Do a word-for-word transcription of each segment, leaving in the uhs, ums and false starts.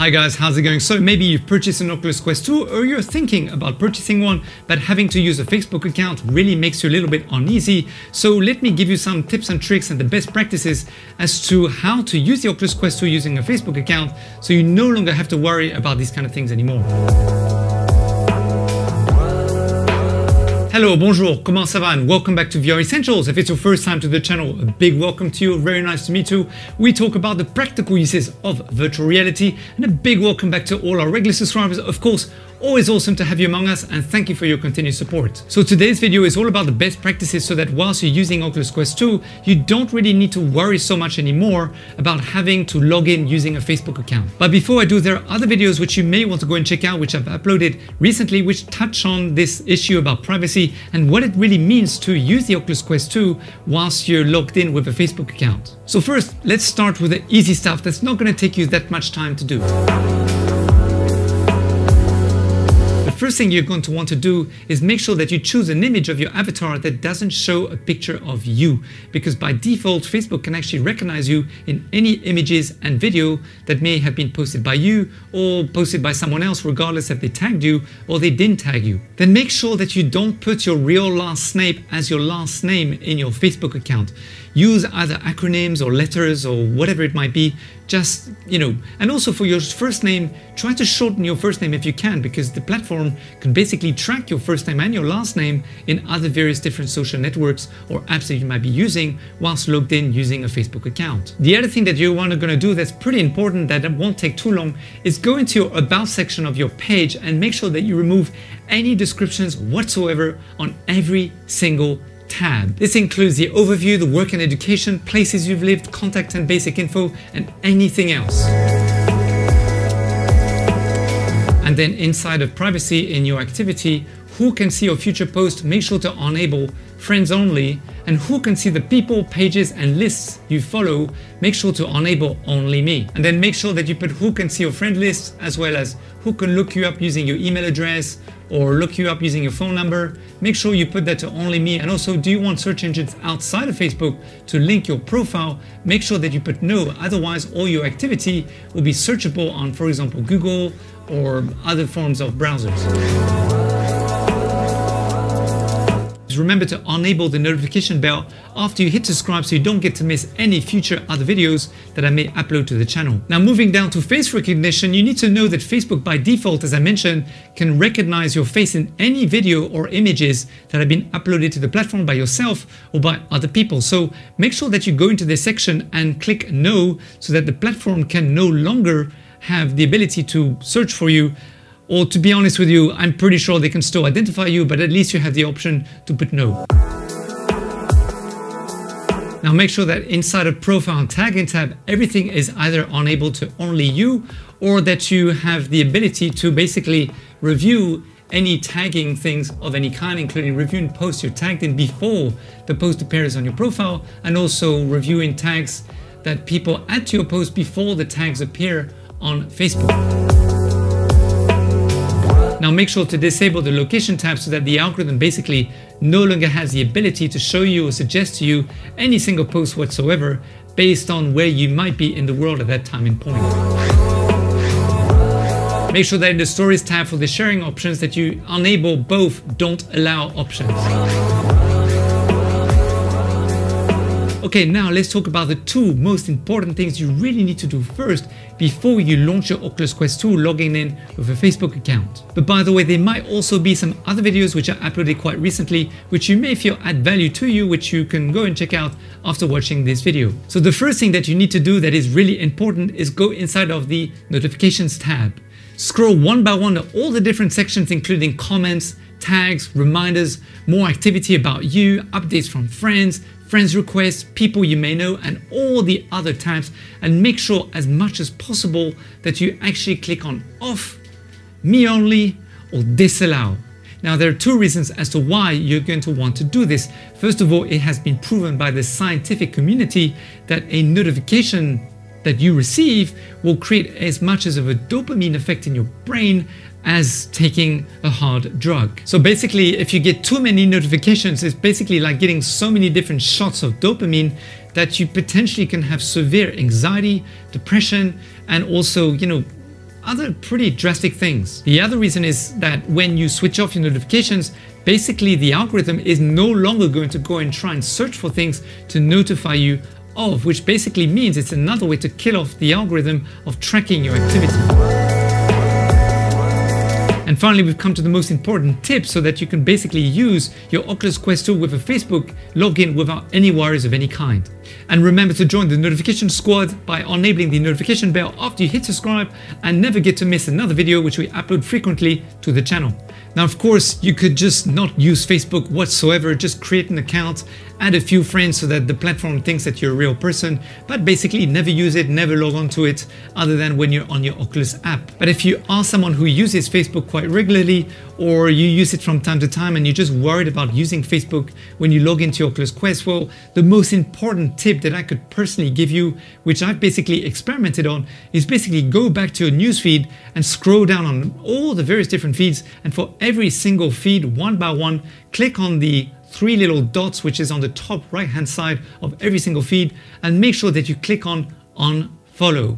Hi guys, how's it going? So maybe you've purchased an Oculus Quest two or you're thinking about purchasing one, but having to use a Facebook account really makes you a little bit uneasy. So let me give you some tips and tricks and the best practices as to how to use the Oculus Quest two using a Facebook account so you no longer have to worry about these kind of things anymore. Hello, bonjour, comment ça va, and welcome back to V R Essentials. If it's your first time to the channel, a big welcome to you, very nice to meet you. We talk about the practical uses of virtual reality, and a big welcome back to all our regular subscribers. Of course, always awesome to have you among us, and thank you for your continued support. So today's video is all about the best practices so that whilst you're using Oculus Quest two, you don't really need to worry so much anymore about having to log in using a Facebook account. But before I do, there are other videos which you may want to go and check out, which I've uploaded recently, which touch on this issue about privacy and what it really means to use the Oculus Quest two whilst you're logged in with a Facebook account. So first, let's start with the easy stuff that's not going to take you that much time to do. The first thing you're going to want to do is make sure that you choose an image of your avatar that doesn't show a picture of you, because by default Facebook can actually recognize you in any images and video that may have been posted by you or posted by someone else, regardless if they tagged you or they didn't tag you. Then make sure that you don't put your real last name as your last name in your Facebook account. Use either acronyms or letters or whatever it might be, just, you know, and also for your first name, try to shorten your first name if you can, because the platform can basically track your first name and your last name in other various different social networks or apps that you might be using whilst logged in using a Facebook account. The other thing that you want to going to do that's pretty important, that it won't take too long, is go into your About section of your page and make sure that you remove any descriptions whatsoever on every single tab. This includes the overview, the work and education, places you've lived, contacts and basic info, and anything else. And then inside of privacy in your activity, who can see your future posts, make sure to enable friends only, and who can see the people, pages and lists you follow, make sure to enable only me. And then make sure that you put who can see your friend list, as well as who can look you up using your email address or look you up using your phone number. Make sure you put that to only me. And also, do you want search engines outside of Facebook to link your profile? Make sure that you put no, otherwise all your activity will be searchable on, for example, Google or other forms of browsers. Remember to enable the notification bell after you hit subscribe so you don't get to miss any future other videos that I may upload to the channel. Now, moving down to face recognition, you need to know that Facebook by default, as I mentioned, can recognize your face in any video or images that have been uploaded to the platform by yourself or by other people. So make sure that you go into this section and click no, so that the platform can no longer have the ability to search for you. Or to be honest with you, I'm pretty sure they can still identify you, but at least you have the option to put no. Now make sure that inside of profile and tagging tab, everything is either enabled to only you, or that you have the ability to basically review any tagging things of any kind, including reviewing posts you're tagged in before the post appears on your profile, and also reviewing tags that people add to your post before the tags appear on Facebook. Now make sure to disable the location tab so that the algorithm basically no longer has the ability to show you or suggest to you any single post whatsoever based on where you might be in the world at that time and point. Make sure that in the stories tab for the sharing options that you enable both don't allow options. Okay, now let's talk about the two most important things you really need to do first before you launch your Oculus Quest two, logging in with a Facebook account. But by the way, there might also be some other videos which I uploaded quite recently, which you may feel add value to you, which you can go and check out after watching this video. So the first thing that you need to do that is really important is go inside of the notifications tab. Scroll one by one to all the different sections, including comments, tags, reminders, more activity about you, updates from friends, friends requests, people you may know, and all the other tabs, and make sure as much as possible that you actually click on off, me only, or disallow. Now, there are two reasons as to why you're going to want to do this. First of all, it has been proven by the scientific community that a notification that you receive will create as much as of a dopamine effect in your brain as taking a hard drug. So basically, if you get too many notifications, it's basically like getting so many different shots of dopamine that you potentially can have severe anxiety, depression, and also, you know, other pretty drastic things. The other reason is that when you switch off your notifications, basically the algorithm is no longer going to go and try and search for things to notify you of, which basically means it's another way to kill off the algorithm of tracking your activity. And finally, we've come to the most important tip so that you can basically use your Oculus Quest two with a Facebook login without any worries of any kind. And remember to join the notification squad by enabling the notification bell after you hit subscribe, and never get to miss another video which we upload frequently to the channel. Now, of course, you could just not use Facebook whatsoever, just create an account, add a few friends so that the platform thinks that you're a real person, but basically never use it, never log on to it other than when you're on your Oculus app. But if you are someone who uses Facebook quite regularly, or you use it from time to time and you're just worried about using Facebook when you log into your Oculus Quest, well, the most important tip that I could personally give you, which I've basically experimented on, is basically go back to your newsfeed and scroll down on all the various different feeds, and for every single feed, one by one, click on the three little dots which is on the top right hand side of every single feed, and make sure that you click on unfollow.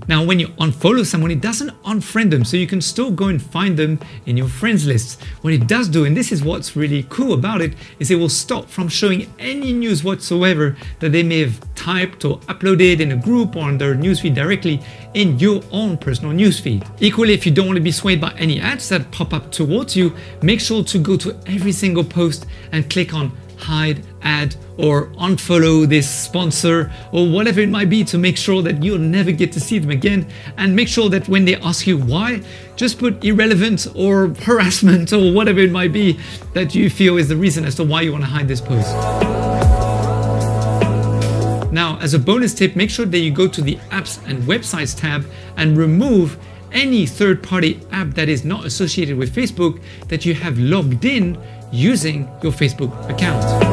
Now when you unfollow someone, it doesn't unfriend them, so you can still go and find them in your friends list. What it does do, and this is what's really cool about it, is it will stop from showing any news whatsoever that they may have typed or uploaded in a group or on their newsfeed directly in your own personal newsfeed. Equally, if you don't want to be swayed by any ads that pop up towards you, make sure to go to every single post and click on hide ad or unfollow this sponsor or whatever it might be, to make sure that you'll never get to see them again. And make sure that when they ask you why, just put irrelevant or harassment or whatever it might be that you feel is the reason as to why you want to hide this post. Now, as a bonus tip, make sure that you go to the apps and websites tab and remove any third-party app that is not associated with Facebook that you have logged in using your Facebook account.